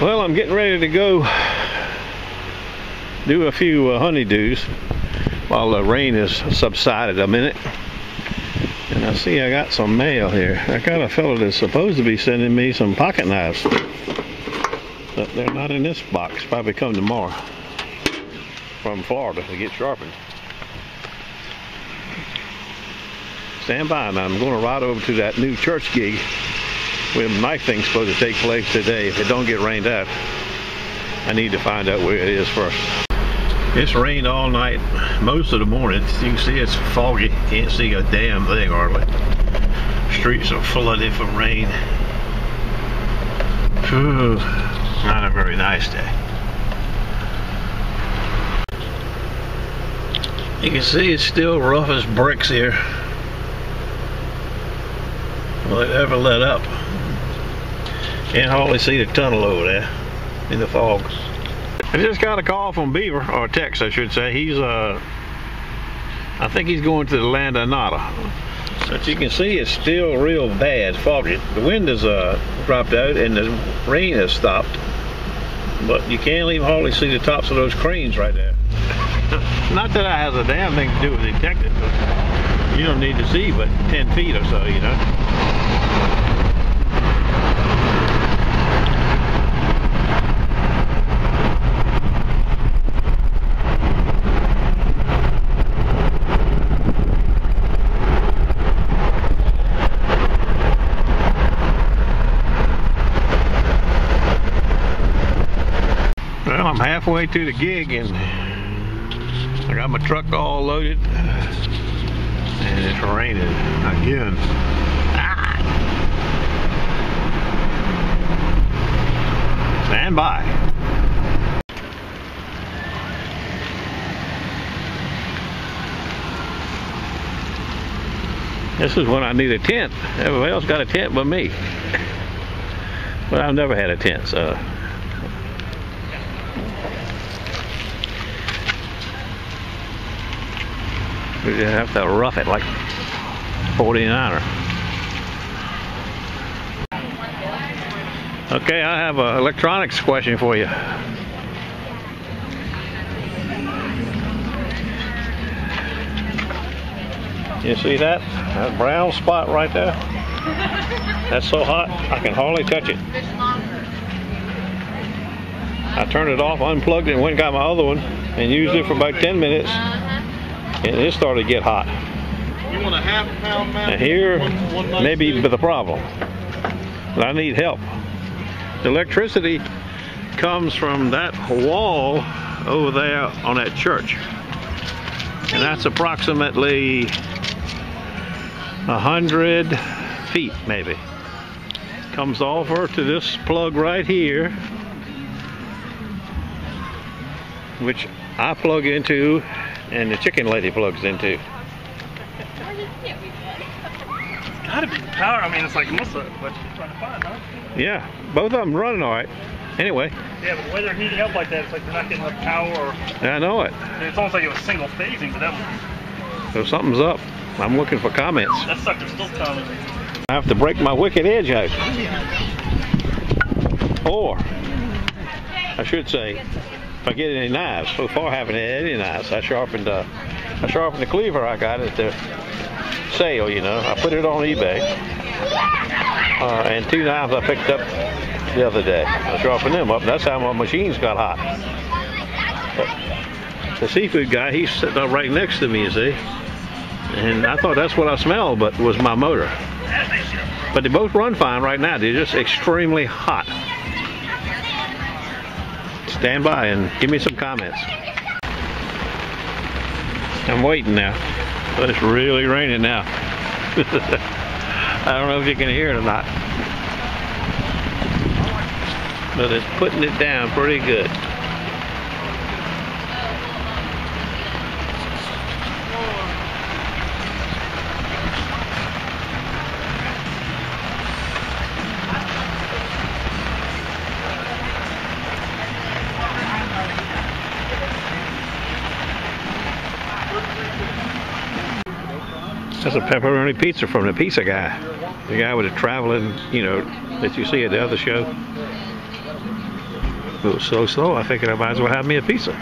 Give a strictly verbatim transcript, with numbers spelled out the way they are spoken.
Well, I'm getting ready to go do a few uh, honeydews while the rain has subsided a minute. And I see I got some mail here. I got a fellow that's supposed to be sending me some pocket knives, but they're not in this box. Probably come tomorrow from Florida to get sharpened. Stand by, and I'm going to ride over to that new church gig where the knife thing's supposed to take place today. If it don't get rained out, I need to find out where it is first. It's rained all night, most of the morning. You can see it's foggy. Can't see a damn thing hardly. Streets are flooded from rain. Ooh, not a very nice day. You can see it's still rough as bricks here. Will it ever let up? Can't hardly see the tunnel over there in the fog. I just got a call from Beaver, or text I should say. He's uh I think he's going to the land of Nada. But you can see it's still real bad, foggy. The wind has uh dropped out and the rain has stopped. But you can't even hardly see the tops of those cranes right there. Not that I has a damn thing to do with detective. You don't need to see but ten feet or so, you know. Well, I'm halfway to the gig and I got my truck all loaded and it's raining again. Ah! Stand by. This is when I need a tent. Everybody else got a tent but me. But I've never had a tent, so. We have to rough it like forty-niner. Okay, I have an electronics question for you. You see that? That brown spot right there? That's so hot, I can hardly touch it. I turned it off, unplugged it, and went and got my other one, and used it for about ten minutes. And it started to get hot. You want a half pound man? And here one, one may be the problem. But I need help. The electricity comes from that wall over there on that church. And that's approximately a hundred feet maybe. Comes over to this plug right here, which I plug into and the chicken lady plugs into. It's gotta be power. I mean, it's like most of what you're trying to find, huh? Yeah, both of them running all right. Anyway. Yeah, but the way they're heating up like that, it's like they're not getting enough power. Or, I know it. It's almost like it was single phasing, but that one. So something's up. I'm looking for comments. That sucker's still coming. I have to break my Wicked Edge out. Or, I should say, if I get any knives. So far I haven't had any knives. I sharpened uh, I sharpened the cleaver I got at the sale, you know. I put it on eBay. Uh, and two knives I picked up the other day. I sharpened them up, and that's how my machines got hot. But the seafood guy, he's sitting up right next to me, you see. And I thought that's what I smelled, but it was my motor. But they both run fine right now. They're just extremely hot. Stand by and give me some comments. I'm waiting now. It's really raining now. I don't know if you can hear it or not. But it's putting it down pretty good. That's a pepperoni pizza from the pizza guy. The guy with the traveling, you know, that you see at the other show. It was so slow, I think I might as well have me a pizza.